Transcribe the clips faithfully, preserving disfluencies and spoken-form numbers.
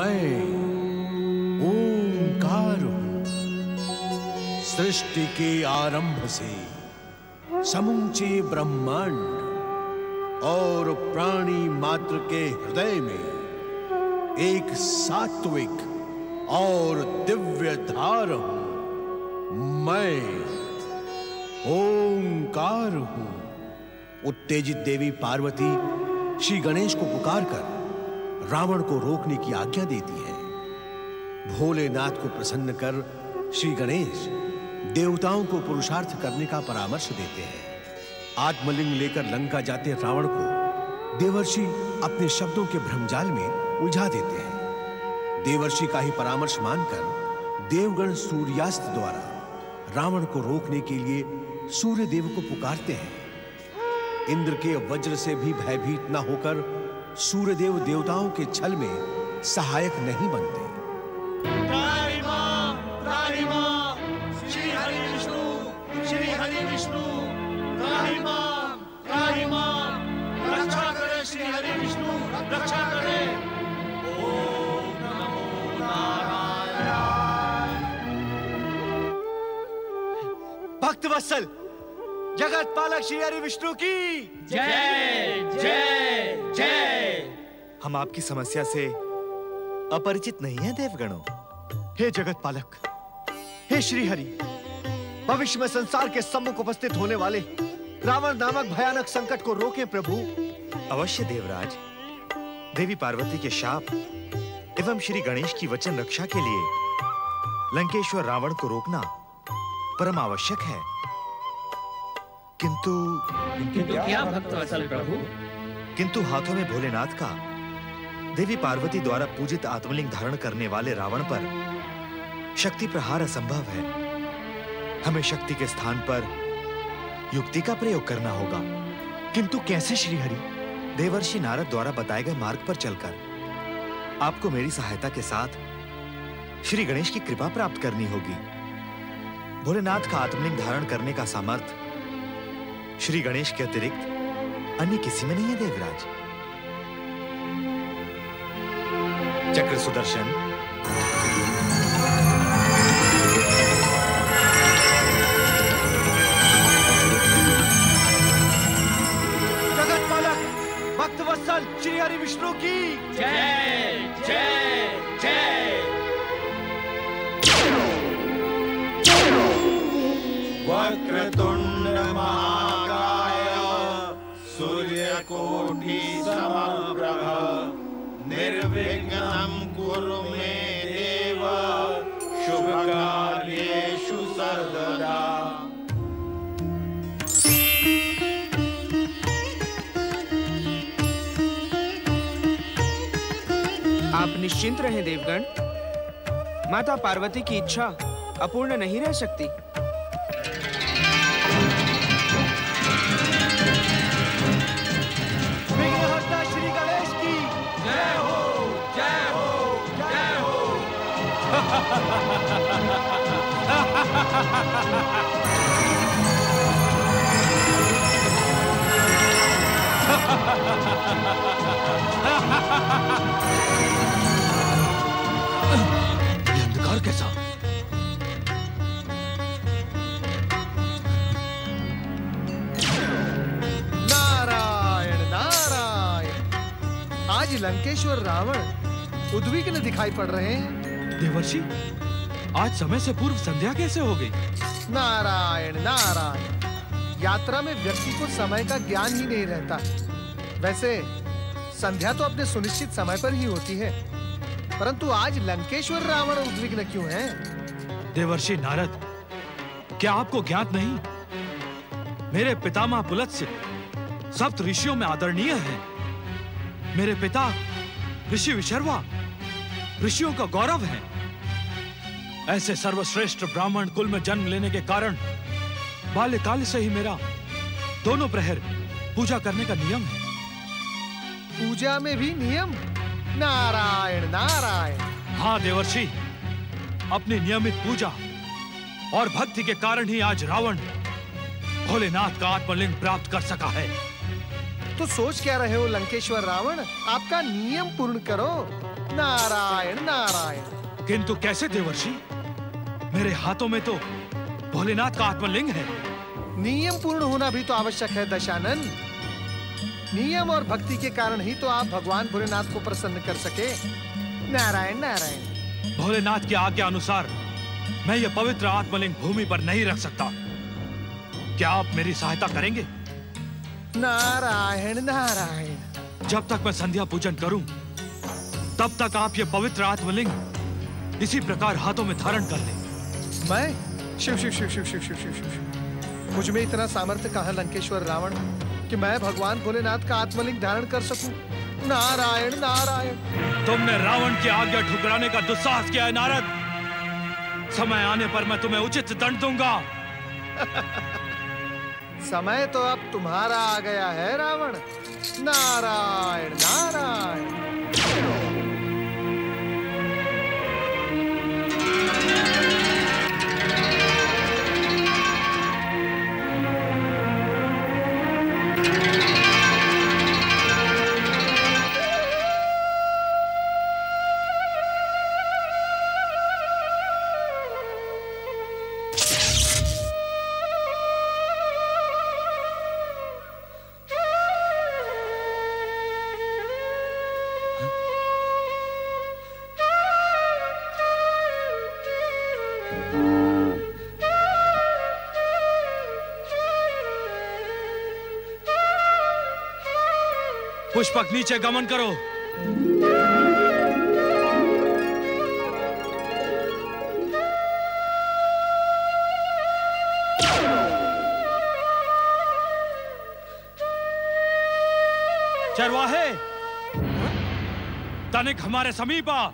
मैं ओंकार हूं। सृष्टि के आरंभ से समूचे ब्रह्मांड और प्राणी मात्र के हृदय में एक सात्विक और दिव्य धार हूं। मैं ओंकार हूं। उत्तेजित देवी पार्वती श्री गणेश को पुकारकर रावण को रोकने की आज्ञा देती है। भोलेनाथ को प्रसन्न कर श्री गणेश देवताओं को पुरुषार्थ करने का परामर्श देते हैं। आत्मलिंग लेकर लंका जाते रावण को देवर्षि अपने शब्दों के भ्रमजाल में उलझा देते हैं। देवर्षि का ही परामर्श मानकर देवगण सूर्यास्त द्वारा रावण को रोकने के लिए सूर्य देव को पुकारते हैं। इंद्र के वज्र से भी भयभीत न होकर सूर्यदेव देवताओं के छल में सहायक नहीं बनते। त्राहिमा, त्राहिमा, श्री हरि विष्णु, श्री हरि विष्णु, त्राहिमा, त्राहिमा, रक्षा करे श्री हरि विष्णु, रक्षा करे। ओम नमो नारायण। भक्त वत्सल जगत पालक श्री हरि विष्णु की जय जय जय। हम आपकी समस्या से अपरिचित नहीं हैं देवगणों। हे जगत पालक, हे श्री हरि, भविष्य में संसार के सम्मुख उपस्थित होने वाले रावण नामक भयानक संकट को रोकें प्रभु। अवश्य देवराज। देवी पार्वती के शाप एवं श्री गणेश की वचन रक्षा के लिए लंकेश्वर रावण को रोकना परम आवश्यक है। किंतु किंतु क्या भक्त वत्सल प्रभु? किंतु हाथों में भोलेनाथ का देवी पार्वती द्वारा पूजित आत्मलिंग धारण करने वाले रावण पर शक्ति प्रहार असंभव है। हमें शक्ति के स्थान पर युक्ति का प्रयोग करना होगा। किंतु कैसे श्रीहरि? देवर्षि नारद द्वारा बताए गए मार्ग पर चलकर आपको मेरी सहायता के साथ श्री गणेश की कृपा प्राप्त करनी होगी। भोलेनाथ का आत्मलिंग धारण करने का सामर्थ्य श्री गणेश के अतिरिक्त अन्य किसी में नहीं है देवराज। चक्र सुदर्शन, जगत पालक भक्त वत्सल श्री हरि विष्णु की जय जय जय। वक्रतुंड महा कोटि समप्रभ निर्विघ्नं कुरु मे देव शुभकार्येषु सर्वदा। आप निश्चिंत रहें देवगण, माता पार्वती की इच्छा अपूर्ण नहीं रह सकती। अंधकार कैसा? नारायण नारायण। आज लंकेश्वर रावण उद्विग्न दिखाई पड़ रहे हैं। देवर्षि, आज समय से पूर्व संध्या कैसे हो गई? नारायण नारायण। यात्रा में व्यक्ति को समय का ज्ञान ही नहीं रहता। वैसे संध्या तो अपने सुनिश्चित समय पर ही होती है, परंतु आज लंकेश्वर रावण उद्विग्न क्यों है? देवर्षि नारद, क्या आपको ज्ञात नहीं, मेरे पितामह पुलत्स्य सप्त ऋषियों में आदरणीय हैं। मेरे पिता ऋषि विश्रवा ऋषियों का गौरव है। ऐसे सर्वश्रेष्ठ ब्राह्मण कुल में जन्म लेने के कारण बाल्यकाल से ही मेरा दोनों प्रहर पूजा करने का नियम है। पूजा में भी नियम? नारायण नारायण। हाँ देवर्षि, अपनी नियमित पूजा और भक्ति के कारण ही आज रावण भोलेनाथ का आत्मलिंग प्राप्त कर सका है। तो सोच क्या रहे हो लंकेश्वर रावण, आपका नियम पूर्ण करो। नारायण किंतु कैसे देवर्षि? मेरे हाथों में तो भोलेनाथ का आत्मलिंग है। नियम पूर्ण होना भी तो आवश्यक है दशानन। नियम और भक्ति के कारण ही तो आप भगवान भोलेनाथ को प्रसन्न कर सके। नारायण नारायण। भोलेनाथ की आज्ञा अनुसार मैं ये पवित्र आत्मलिंग भूमि पर नहीं रख सकता। क्या आप मेरी सहायता करेंगे? नारायण नारायण। जब तक मैं संध्या पूजन करूं, तब तक आप ये पवित्र आत्मलिंग इसी प्रकार हाथों में धारण कर लें। मैं शिव शिव शिव शिव शिव शिव शिव। मुझ में इतना सामर्थ्य कहां लंकेश्वर रावण कि मैं भगवान भोलेनाथ का आत्मलिंग धारण कर सकूं। नारायण नारायण। तुमने रावण की आज्ञा ठुकराने का दुस्साहस किया है नारद। समय आने पर मैं तुम्हें उचित दंड दूंगा। समय तो अब तुम्हारा आ गया है रावण। नारायण नारायण। पुष्पक नीचे गमन करो। चरवाहे तनिक हमारे समीप आ।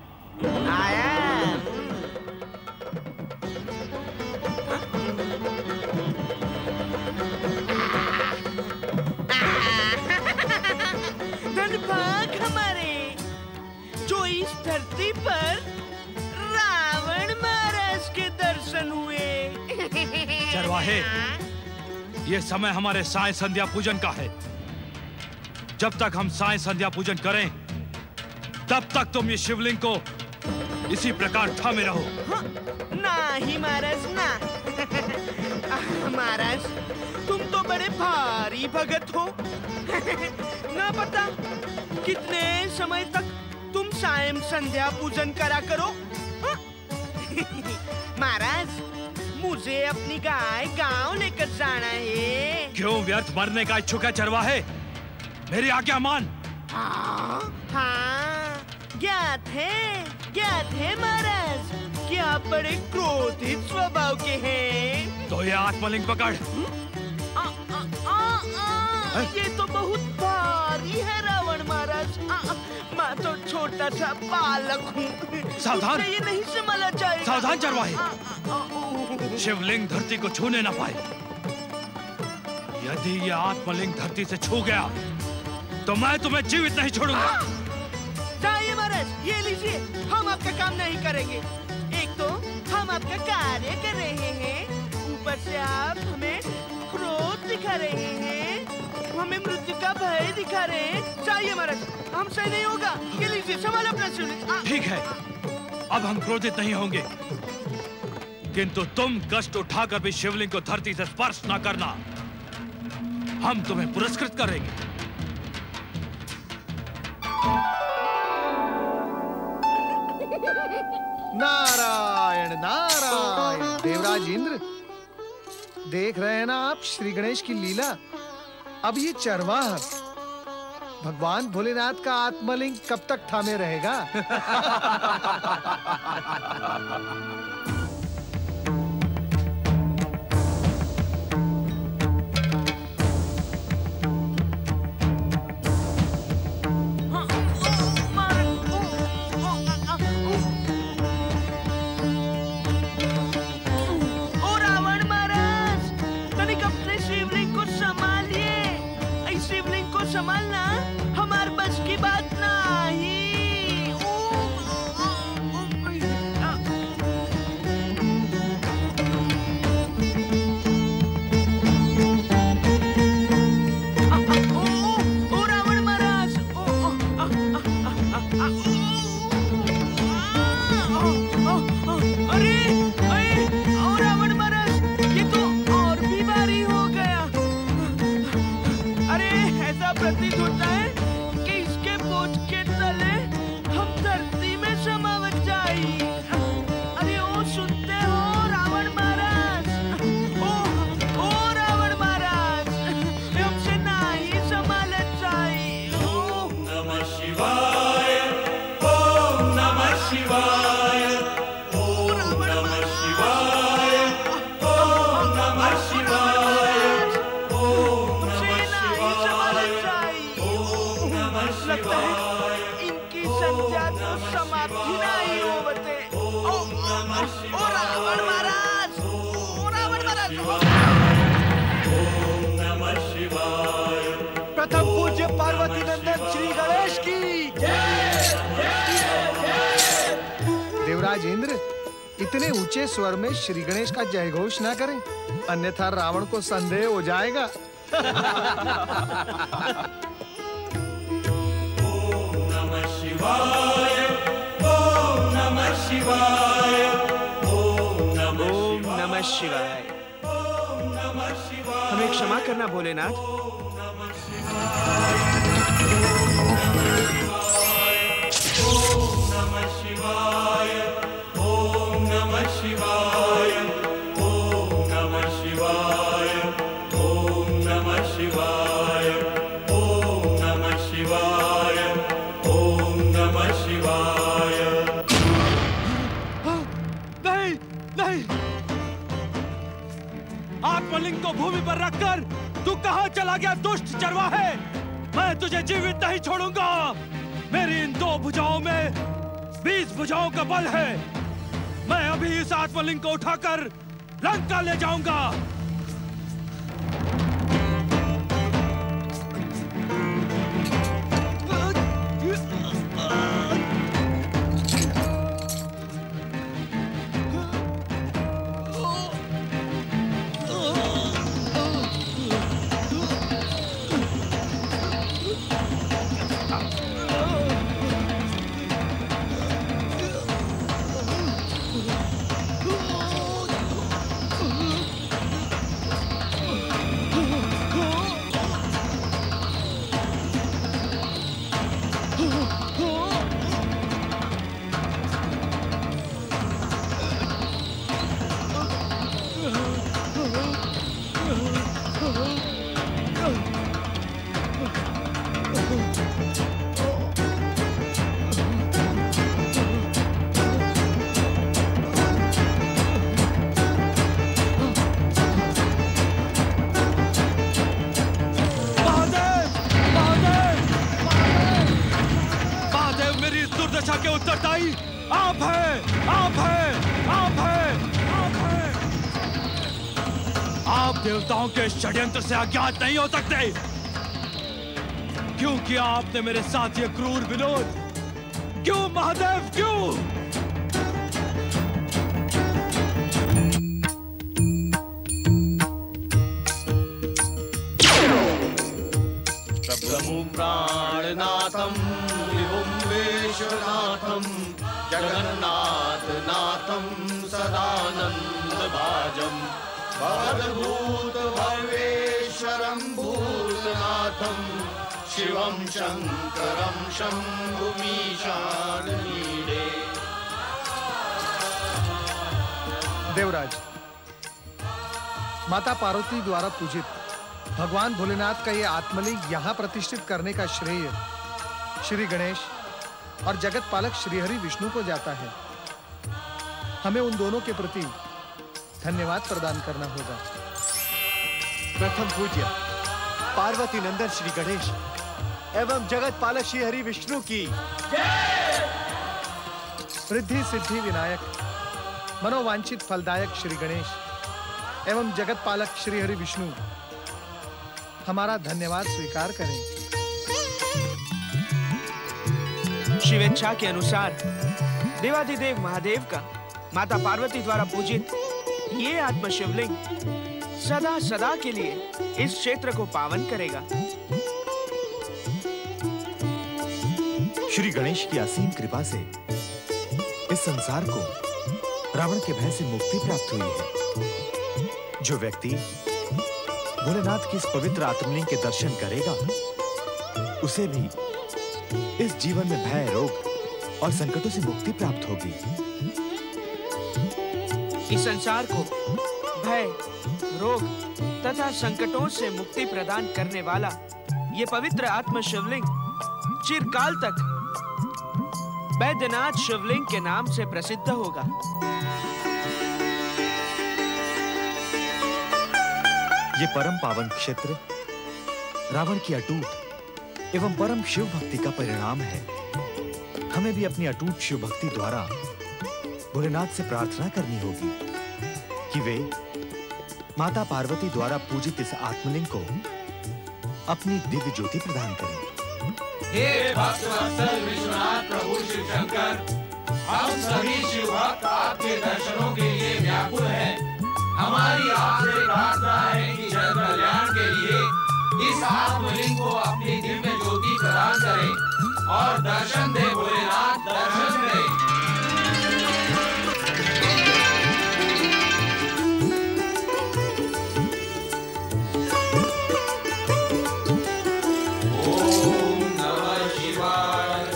धरती पर रावण महाराज के दर्शन हुए। चरवाहे, ये समय हमारे साय संध्या पूजन का है। जब तक हम साय संध्या पूजन करें, तब तक तुम ये शिवलिंग को इसी प्रकार थामे रहो। हाँ, ना ही महाराज ना। महाराज तुम तो बड़े भारी भगत हो। ना पता कितने समय तक तुम सायं संध्या पूजन करा करो। महाराज मुझे अपनी गाय गांव लेकर जाना है। क्यों व्यर्थ मरने का इच्छुक है चरवाहे? मेरी आज्ञा मान। हाँ हाँ ज्ञात है ज्ञात है महाराज कि आप बड़े क्रोधित स्वभाव के हैं। तो ये आत्मलिंग पकड़। आ, आ, आ, आ, ये तो बहुत भारी है रावण महाराज। मैं तो छोटा सा बालक हूँ। सावधान, ये नहीं संभाला जाएगा। सावधान चरवाहे, शिवलिंग धरती को छूने ना पाए। यदि ये आत्मलिंग धरती से छू गया तो मैं तुम्हें जीवित नहीं छोड़ूंगा। जाइए महाराज, ये लीजिए, हम आपका काम नहीं करेंगे। एक तो हम आपका कार्य कर रहे हैं, ऊपर से आप हमें क्रोध दिखा रहे हैं, हमें मृत्यु का भय दिखा रहे हैं। चाहिए महाराज, हमसे नहीं होगा। ये लीजिए, संभाल अपना शिवलिंग। ठीक है, अब हम क्रोधित नहीं होंगे, किंतु तुम कष्ट उठाकर भी शिवलिंग को धरती से स्पर्श ना करना। हम तुम्हें पुरस्कृत करेंगे। नारायण नारायण। देवराज इंद्र, देख रहे हैं ना आप श्री गणेश की लीला। अब ये चरवाहा भगवान भोलेनाथ का आत्मलिंग कब तक थामे रहेगा? संभालना हमारे बस की बात ना ही। शिवाय ओम नमः शिवाय ओम नमः शिवाय ओम नमः शिवाय ओम नमः शिवाय इनकी संध्या को समाप्ति नहीं हो बते ओम नमः शिवाय रावण महाराज ओम रावण महाराज ओम नमः शिवाय। प्रथम पूज्य पार्वती नंदन श्री गणेश की राजेंद्र, इतने ऊंचे स्वर में श्री गणेश का जय घोष ना करें, अन्यथा रावण को संदेह हो जाएगा। ओम नमः शिवाय ओम नमः शिवाय ओम नमः शिवाय। हमें क्षमा करना भोलेनाथ। आत्मलिंग को भूमि पर रखकर तू कहां चला गया दुष्ट चरवाहे? मैं तुझे जीवित नहीं छोड़ूंगा। मेरी इन दो भुजाओं में बीस भुजाओं का बल है। मैं अभी इस आत्मलिंग को उठाकर लंका ले जाऊंगा। देवताओं के षड्यंत्र से अज्ञात नहीं हो सकते, क्योंकि आपने मेरे साथ ये क्रूर विनोद क्यों महादेव क्यों? प्रभु प्राणनाथम विभुम विश्वनाथम जगन्नाथ नाथम सदानंद भाजम भवद्भूत भवेश्वरं भूतनाथं शिवं शंकरं शंभुमीशाननीडे। देवराज, माता पार्वती द्वारा पूजित भगवान भोलेनाथ का ये आत्मलिंग यहाँ प्रतिष्ठित करने का श्रेय श्री गणेश और जगत पालक श्रीहरि विष्णु को जाता है। हमें उन दोनों के प्रति धन्यवाद प्रदान करना होगा। प्रथम पूज्य पार्वती नंदन श्री गणेश एवं जगत पालक श्री हरि विष्णु की रिद्धि सिद्धि विनायक मनोवांछित फलदायक श्री गणेश एवं जगत पालक श्री हरि विष्णु हमारा धन्यवाद स्वीकार करें। शिवेच्छा के अनुसार देवाधिदेव महादेव का माता पार्वती द्वारा पूजित ये आत्म शिवलिंग सदा सदा के लिए इस क्षेत्र को पावन करेगा। श्री गणेश की असीम कृपा से इस संसार को रावण के भय से मुक्ति प्राप्त हुई है। जो व्यक्ति भोलेनाथ की इस पवित्र आत्मलिंग के दर्शन करेगा, उसे भी इस जीवन में भय, रोग और संकटों से मुक्ति प्राप्त होगी। इस संसार को भय, रोग तथा संकटों से मुक्ति प्रदान करने वाला ये पवित्र आत्म शिवलिंग चिरकाल तक वैद्यनाथ शिवलिंग के नाम से प्रसिद्ध होगा। ये परम पावन क्षेत्र रावण की अटूट एवं परम शिव भक्ति का परिणाम है। हमें भी अपनी अटूट शिव भक्ति द्वारा भोलेनाथ से प्रार्थना करनी होगी कि वे माता पार्वती द्वारा पूजित इस आत्मलिंग को अपनी दिव्य ज्योति प्रदान करें। हे भक्तवत्सल विश्वनाथ प्रभु शिव शंकर, हम सभी शिव भक्त आपके दर्शनों के लिए व्याकुल हैं। हमारी आपसे प्रार्थना है कि जन कल्याण के लिए इस आत्मलिंग को अपनी दिव्य ज्योति प्रदान करें और दर्शन दे भोलेनाथ, दर्शन दे। ओम नमः शिवाय।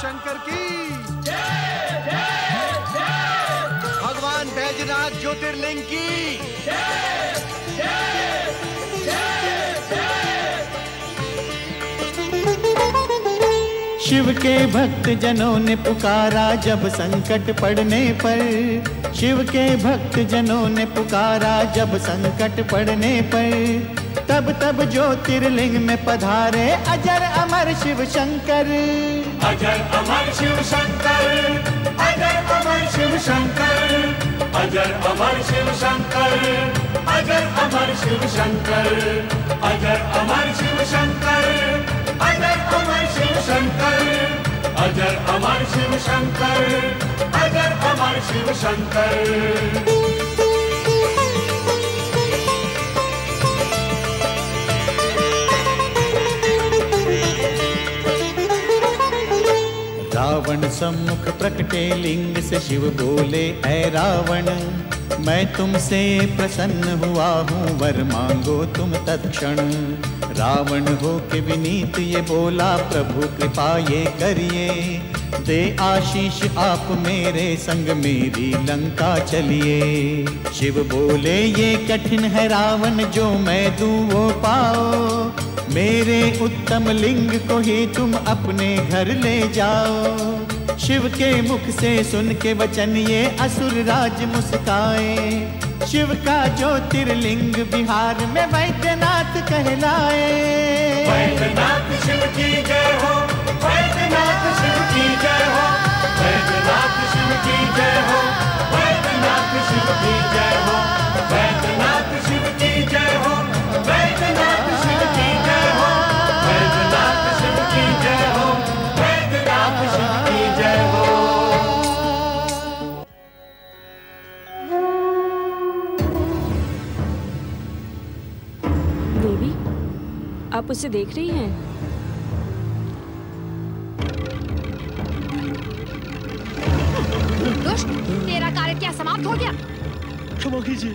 शंकर की जय जय जय, भगवान वैद्यनाथ ज्योतिर्लिंग की जय जय जय जय। शिव के भक्त जनों ने पुकारा जब संकट पड़ने पर, शिव के भक्त जनों ने पुकारा जब संकट पड़ने पर, तब तब ज्योतिर्लिंग में पधारे अजर अमर शिव शंकर। अजर अमर शिव शंकर, अजर अमर शिव शंकर, अजर अमर शिव शंकर, अजर अमर शिव शंकर, अजर अमर शिव शंकर, अजर अमर शिव शंकर, अजर अमर शिव शंकर, अजर अमर शिव शंकर। रावण सम्मुख प्रकटे लिंग से शिव बोले, ऐ रावण मैं तुमसे प्रसन्न हुआ हूँ, वर मांगो तुम तत्क्षण। रावण हो के विनीत ये बोला, प्रभु कृपा ये करिए, दे आशीष आप मेरे संग मेरी लंका चलिए। शिव बोले ये कठिन है रावण जो मैं दूँ वो पाओ, मेरे उत्तम लिंग को ही तुम अपने घर ले जाओ। शिव के मुख से सुन के वचन ये असुर राज मुस्काए, शिव का ज्योतिर्लिंग बिहार में वैद्यनाथ कहलाए। वैद्यनाथ शिव की जय हो, वैद्यनाथ शिव की जय हो, वैद्यनाथ शिव की जय हो, वैद्यनाथ शिव की जय हो, वैद्यनाथ शिव की जय हो, वैद्यनाथ शिव की जय हो, वैद्यनाथ शिव की जय हो, वैद्यनाथ शिव की जय हो। देवी, आप उसे देख रही हैं? दुष्ट, तेरा कार्य क्या समाप्त हो गया? क्षमा कीजिए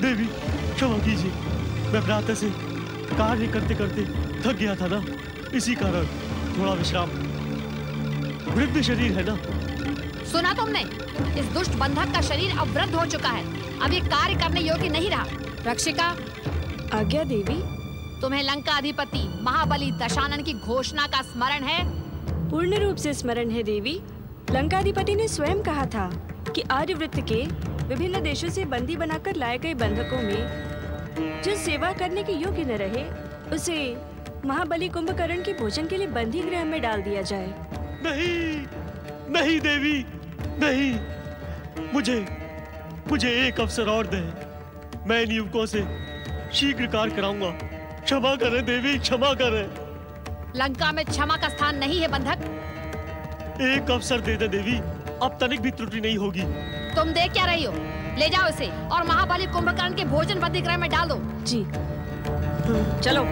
देवी, क्षमा कीजिए, मैं प्रातः से कार्य करते करते थक गया था ना, इसी कारण थोड़ा विश्राम। वृद्ध शरीर है ना। सुना तुमने, इस दुष्ट बंधक का शरीर अब वृद्ध हो चुका है, अब ये कार्य करने योग्य नहीं रहा। रक्षिका। आज्ञा देवी। तुम्हें लंका अधिपति महाबली दशानन की घोषणा का स्मरण है? पूर्ण रूप से स्मरण है देवी। लंका अधिपति ने स्वयं कहा था कि आर्यवर्त के विभिन्न देशों से बंदी बनाकर लाए गए बंधकों में जो सेवा करने के योग्य न रहे, उसे महाबली कुंभकरण के भोजन के लिए बंदी गृह में डाल दिया जाए। नहीं, नहीं देवी, नहीं, मुझे मुझे एक अवसर और दें, मैं इन युवकों से शीघ्र कार्य कराऊंगा। क्षमा करें देवी, क्षमा करें। लंका में क्षमा का स्थान नहीं है बंधक। एक अवसर दे दे देवी, अब तनिक भी त्रुटि नहीं होगी। तुम देख क्या रही हो? ले जाओ इसे और महाबली कुंभकर्ण के भोजन बंदी गृह में डाल दो। जी चलो।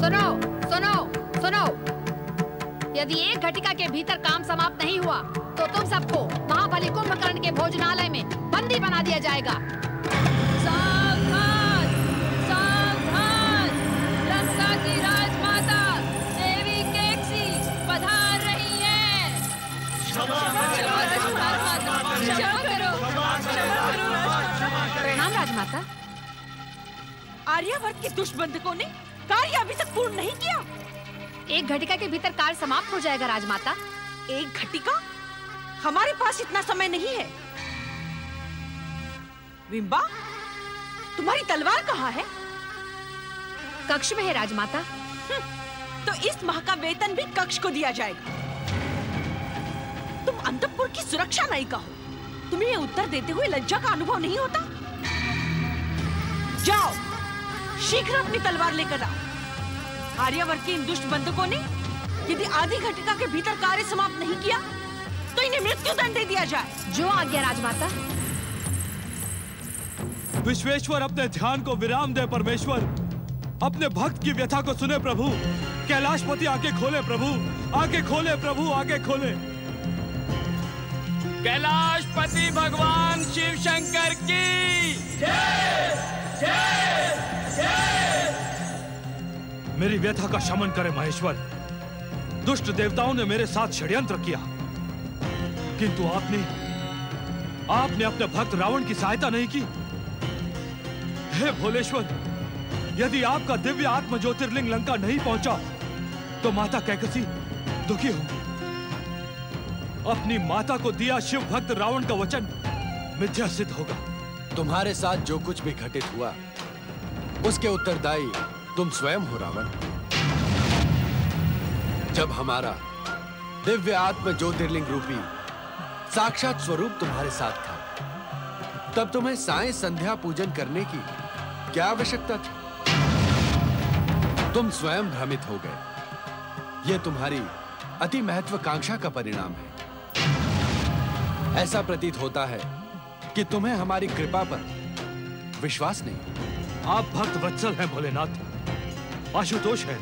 सुनो सुनो सुनो, यदि एक घटिका के भीतर काम समाप्त नहीं हुआ तो तुम सबको महाबली कुंभकर्ण के भोजनालय में बंदी बना दिया जाएगा। सावधान, सावधान, लंका की राजमाता देवी कैकसी पधार रही है। क्षमा करो, प्रणाम राजमाता। आर्यवर्त के दुष्बंधकों ने कार्य अभी तक पूर्ण नहीं किया। एक घटिका के भीतर कार्य समाप्त हो जाएगा राजमाता। एक घटिका? हमारे पास इतना समय नहीं है। विंबा, तुम्हारी तलवार कहाँ है? कक्ष में है राजमाता। तो इस माह का वेतन भी कक्ष को दिया जाएगा। तुम अंतःपुर की सुरक्षा नायिका हो। तुम्हें उत्तर देते हुए लज्जा का अनुभव नहीं होता? जाओ, शीघ्र अपनी तलवार लेकर आओ। आर्यवर्त के इन दुष्ट बंधकों ने यदि आधी घटिका के भीतर कार्य समाप्त नहीं किया तो इन्हें मृत्यु दंड दे दिया जाए। जो आज्ञा राजमाता। विश्वेश्वर, अपने ध्यान को विराम दे परमेश्वर। अपने भक्त की व्यथा को सुने प्रभु। कैलाशपति आके खोले प्रभु, आके खोले प्रभु, आके खोले। कैलाशपति भगवान शिव शंकर की जय, जय, जय। मेरी व्यथा का शमन करे महेश्वर। दुष्ट देवताओं ने मेरे साथ षड्यंत्र किया, किंतु आपने आपने अपने भक्त रावण की सहायता नहीं की। हे भोलेश्वर, यदि आपका दिव्य आत्म ज्योतिर्लिंग लंका नहीं पहुंचा तो माता कैकसी दुखी होगी। अपनी माता को दिया शिव भक्त रावण का वचन मिथ्या सिद्ध होगा। तुम्हारे साथ जो कुछ भी घटित हुआ उसके उत्तरदायी तुम स्वयं हो रावण। जब हमारा दिव्य आत्म ज्योतिर्लिंग रूपी साक्षात स्वरूप तुम्हारे साथ था तब तुम्हें साय संध्या पूजन करने की क्या आवश्यकता थी? तुम स्वयं भ्रमित हो गए। यह तुम्हारी अति महत्वाकांक्षा का परिणाम है। ऐसा प्रतीत होता है कि तुम्हें हमारी कृपा पर विश्वास नहीं। आप भक्त वत्सल हैं भोलेनाथ, आशुतोष है।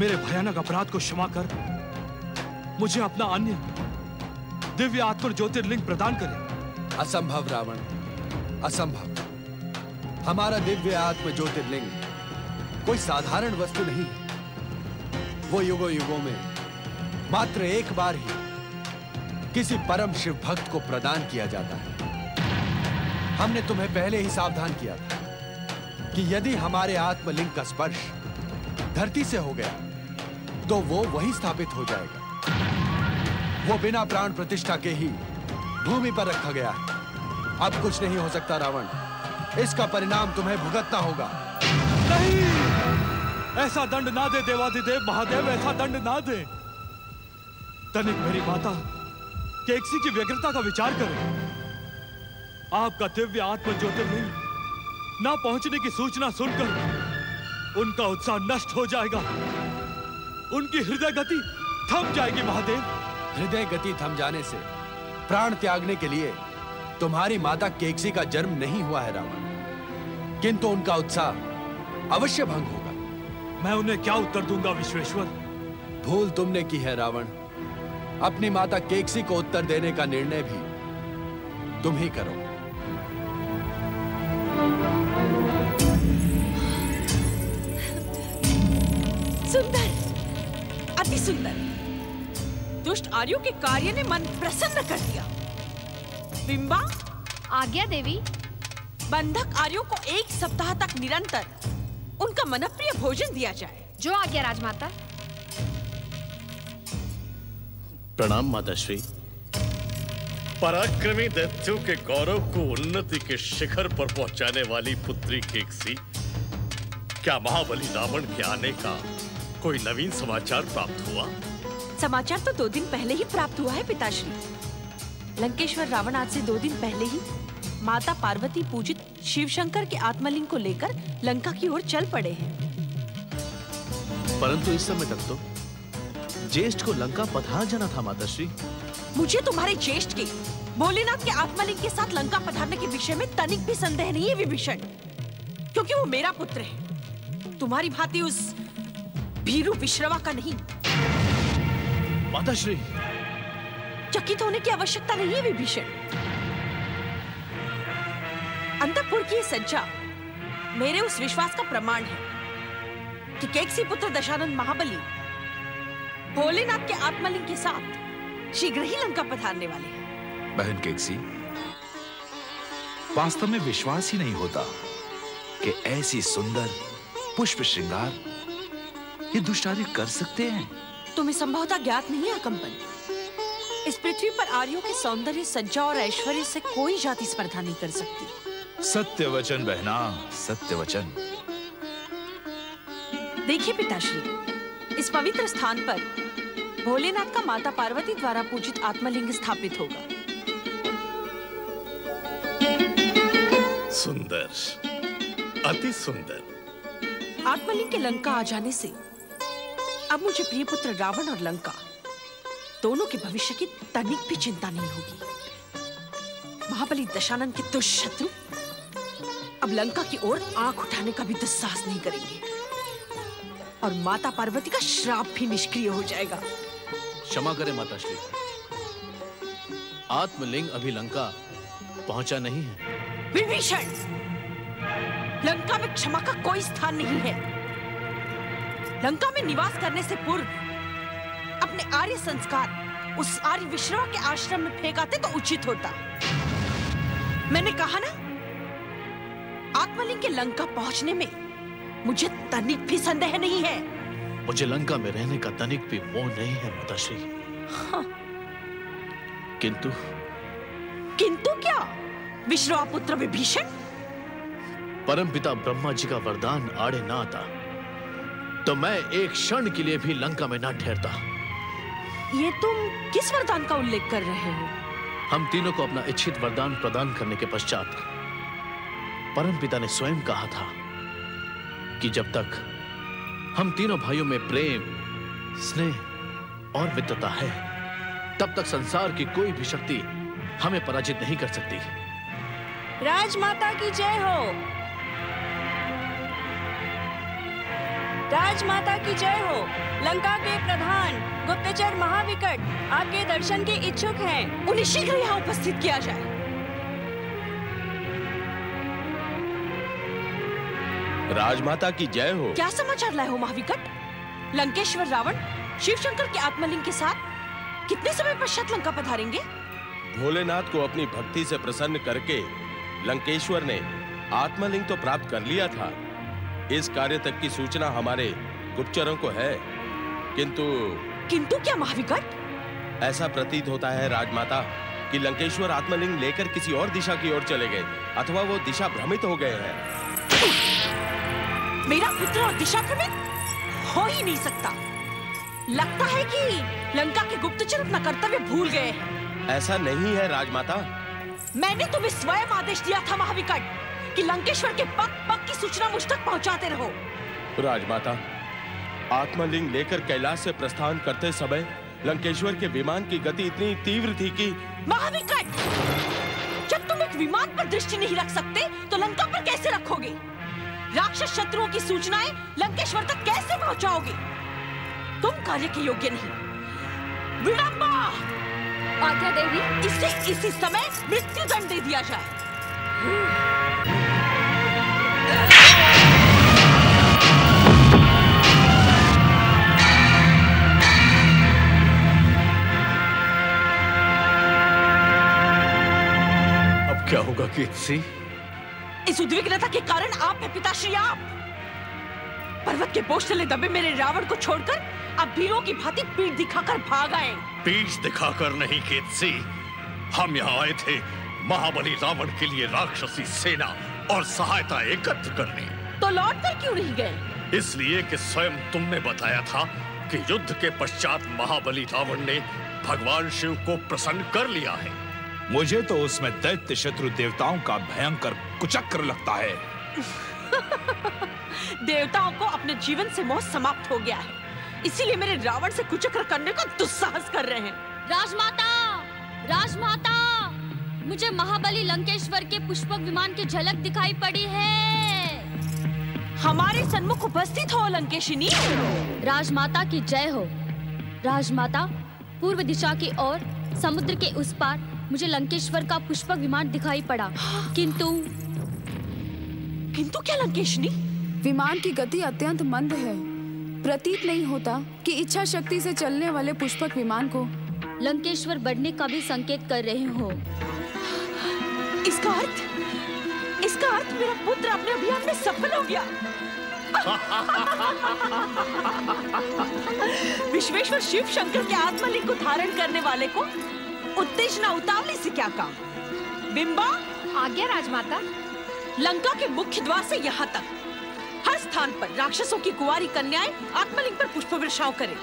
मेरे भयानक अपराध को क्षमा कर मुझे अपना अन्य दिव्य आत्म ज्योतिर्लिंग प्रदान करें। असंभव रावण, असंभव। हमारा दिव्य आत्म ज्योतिर्लिंग कोई साधारण वस्तु नहीं। वो युगों युगों में मात्र एक बार ही किसी परम शिव भक्त को प्रदान किया जाता है। हमने तुम्हें पहले ही सावधान किया था कि यदि हमारे आत्मलिंग का स्पर्श धरती से हो गया तो वो वही स्थापित हो जाएगा। वो बिना प्राण प्रतिष्ठा के ही भूमि पर रखा गया है। अब कुछ नहीं हो सकता रावण, इसका परिणाम तुम्हें भुगतना होगा। नहीं, ऐसा दंड ना दे देवाधिदेव महादेव, ऐसा दंड ना दे। तनिक मेरी माता कैकसी की व्यग्रता का विचार करें। आपका दिव्य आत्म ज्योतिर्लिंग ना पहुंचने की सूचना सुनकर उनका उत्साह नष्ट हो जाएगा। उनकी हृदय गति थम जाएगी महादेव। हृदय गति थम जाने से प्राण त्यागने के लिए तुम्हारी माता कैकसी का जन्म नहीं हुआ है रावण, किंतु उनका उत्साह अवश्य भंग होगा। मैं उन्हें क्या उत्तर दूंगा विश्वेश्वर? भूल तुमने की है रावण। अपनी माता कैकसी को उत्तर देने का निर्णय भी तुम ही करो। सुंदर, अति सुंदर। दुष्ट आर्यों के कार्य ने मन प्रसन्न कर दिया। बिंबा, आज्ञा देवी। बंधक आर्यों को एक सप्ताह तक निरंतर उनका मनप्रिय भोजन दिया जाए। जो आज्ञा राजमाता। प्रणाम माताश्री। पराक्रमी दैत्यों के गौरव को उन्नति के शिखर पर पहुंचाने वाली पुत्री कैकसी, क्या महाबली रावण के आने का कोई नवीन समाचार प्राप्त हुआ? समाचार तो दो दिन पहले ही प्राप्त हुआ है पिताश्री। लंकेश्वर रावण आज से दो दिन पहले ही माता पार्वती पूजित शिवशंकर के आत्मलिंग को लेकर लंका की ओर चल पड़े हैं। परंतु इस समय तक तो ज्येष्ठ को लंका पधार जाना था माताश्री। मुझे तुम्हारे ज्येष्ठ की भोलेनाथ के आत्मलिंग के साथ लंका पधारने के विषय में तनिक भी संदेह नहीं है विभीषण, क्योंकि वो मेरा पुत्र है। तुम्हारी भांति उस भीरू विश्रवा का नहीं। माता श्री, चकित होने की आवश्यकता नहीं है विभीषण। अंतःपुर की सज्जा मेरे उस विश्वास का प्रमाण है कि कैकसी पुत्र दशानंद महाबली भोलेनाथ के आत्मलिंग के साथ शीघ्र ही लंका पधारने वाले हैं। बहन कैकसी, वास्तव में विश्वास ही नहीं होता कि ऐसी सुंदर पुष्प श्रृंगार ये दुष्टारी कर सकते हैं। तुम्हें संभवतः ज्ञात नहीं है कंपन, इस पृथ्वी पर आर्यों के सौंदर्य, सज्जा और ऐश्वर्य से कोई जाति स्पर्धा नहीं कर सकती। सत्य वचन बहना, सत्य वचन। देखिए पिताश्री, इस पवित्र स्थान पर भोलेनाथ का माता पार्वती द्वारा पूजित आत्मलिंग स्थापित होगा। सुंदर, अति सुंदर। आत्मलिंग के लंका आ जाने से अब मुझे प्रिय पुत्र रावण और लंका दोनों के भविष्य की तनिक भी चिंता नहीं होगी। महाबली दशानंद के दुष्शत्रु अब लंका की ओर आंख उठाने का भी दुस्साहस नहीं करेंगे और माता पार्वती का श्राप भी निष्क्रिय हो जाएगा। क्षमा करें माता श्री, आत्मलिंग अभी लंका पहुंचा नहीं है। विभीषण, लंका में क्षमा का कोई स्थान नहीं है। लंका में निवास करने से पूर्व अपने आर्य संस्कार उस आर्य विश्रवा के आश्रम में फेंकाते तो उचित होता। मैंने कहा ना, आत्मलिंग के लंका पहुंचने में मुझे तनिक भी संदेह नहीं है। मुझे लंका में रहने का तनिक भी मोह नहीं है माताश्री। हाँ। किंतु किंतु क्या? विश्रवा पुत्र विभीषण, परमपिता ब्रह्मा जी का वरदान आड़े ना आता तो मैं एक क्षण के लिए भी लंका में ना ठहरता। ये तुम किस वरदान का उल्लेख कर रहे हो? हम तीनों को अपना इच्छित वरदान प्रदान करने के पश्चात परमपिता ने स्वयं कहा था कि जब तक हम तीनों भाइयों में प्रेम, स्नेह और मित्रता है, तब तक संसार की कोई भी शक्ति हमें पराजित नहीं कर सकती। राजमाता की जय हो, राजमाता की जय हो। लंका के प्रधान गुप्तचर महाविकट आपके दर्शन के इच्छुक हैं। उन्हें शीघ्र यहाँ उपस्थित किया जाए। राजमाता की जय हो। क्या समाचार लाए हो महाविकट? लंकेश्वर रावण शिवशंकर के आत्मलिंग के साथ कितने समय पश्चात लंका पधारेंगे? भोलेनाथ को अपनी भक्ति से प्रसन्न करके लंकेश्वर ने आत्मलिंग तो प्राप्त कर लिया था। इस कार्य तक की सूचना हमारे गुप्तचरों को है, किंतु किंतु क्या महाविकट? ऐसा प्रतीत होता है राजमाता कि लंकेश्वर आत्मलिंग लेकर किसी और दिशा की ओर चले गए, अथवा वो दिशा भ्रमित हो गए हैं। मेरा पुत्र और दिशा भ्रमित हो ही नहीं सकता। लगता है कि लंका के गुप्तचर अपना कर्तव्य भूल गए हैं। ऐसा नहीं है राजमाता, मैंने तुम्हें स्वयं आदेश दिया था महाविकट कि लंकेश्वर के पग पग की सूचना मुझ तक पहुंचाते रहो। राजमाता, आत्मलिंग लेकर कैलाश से प्रस्थान करते समय लंकेश्वर के विमान की गति इतनी तीव्र थी कि। महाविकट, जब तुम एक विमान पर दृष्टि नहीं रख सकते तो लंका पर कैसे रखोगे? राक्षस शत्रुओं की सूचनाएं लंकेश्वर तक कैसे पहुँचाओगे? तुम कार्य के योग्य नहीं। विडम्बना! आज्ञा देवी, इसे इसी समय मृत्यु दंड दे दिया जाए। अब क्या होगा कैकसी? इस उद्विग्नता के कारण आप है पिताश्री, आप। पर्वत के बोझ तले दबे मेरे रावण को छोड़कर अब भीड़ों की भांति पीठ दिखाकर भाग आए। पीठ दिखाकर नहीं कैकसी, हम यहाँ आए थे महाबली रावण के लिए राक्षसी सेना और सहायता एकत्र करने। तो लौट कर क्यों नहीं गए? इसलिए कि स्वयं तुमने बताया था कि युद्ध के पश्चात महाबली रावण ने भगवान शिव को प्रसन्न कर लिया है। मुझे तो उसमें दैत्य शत्रु देवताओं का भयंकर कुचक्र लगता है। देवताओं को अपने जीवन से मोह समाप्त हो गया है, इसीलिए मेरे रावण से कुचक्र करने का दुस्साहस कर रहे हैं। राजमाता, राजमाता, मुझे महाबली लंकेश्वर के पुष्पक विमान की झलक दिखाई पड़ी है। हमारे सन्मुख उपस्थित हो लंकेशिनी। राजमाता की जय हो। राजमाता, पूर्व दिशा की ओर समुद्र के उस पार मुझे लंकेश्वर का पुष्पक विमान दिखाई पड़ा, किंतु किंतु क्या लंकेशनी? विमान की गति अत्यंत मंद है, प्रतीत नहीं होता कि इच्छा शक्ति से चलने वाले पुष्पक विमान को लंकेश्वर बढ़ने का भी संकेत कर रहे हो। इसका अर्थ इसका अर्थ मेरा पुत्र अपने अभियान में सफल हो गया। विश्वेश्वर शिव शंकर के आत्मलिंग को धारण करने वाले को उत्तेजना उतावली से क्या काम। बिंबा, आज्ञा राजमाता। लंका के मुख्य द्वार से यहाँ तक हर स्थान पर राक्षसों की कुंवारी कन्याएं आत्मलिंग पर पुष्प वर्षाव करें,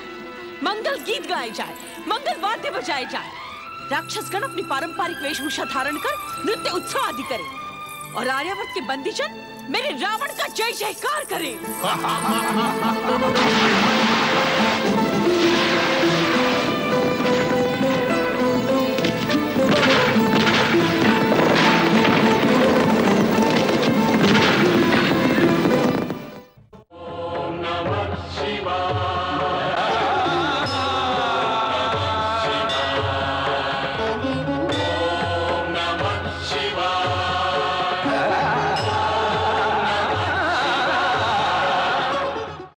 मंगल गीत गाए जाए, मंगल वाद्य बजाए जाए, राक्षसगण अपनी पारंपरिक वेशभूषा धारण कर नृत्य उत्सव आदि करें और आर्यवर्त के बंदीजन मेरे रावण का जय जयकार करें।